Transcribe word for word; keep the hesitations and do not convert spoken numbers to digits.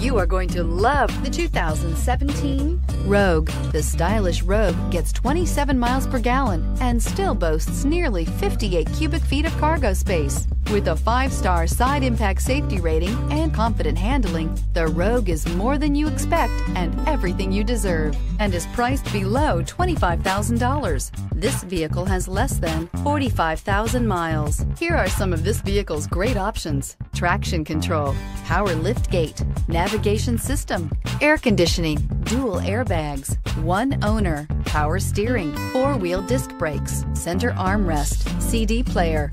You are going to love the two thousand seventeen Rogue. The stylish Rogue gets twenty-seven miles per gallon and still boasts nearly fifty-eight cubic feet of cargo space. With a five-star side impact safety rating and confident handling, the Rogue is more than you expect and everything you deserve, and is priced below twenty-five thousand dollars. This vehicle has less than forty-five thousand miles. Here are some of this vehicle's great options: traction control, power lift gate, navigation system, air conditioning, dual airbags, one owner, power steering, four-wheel disc brakes, center armrest, C D player.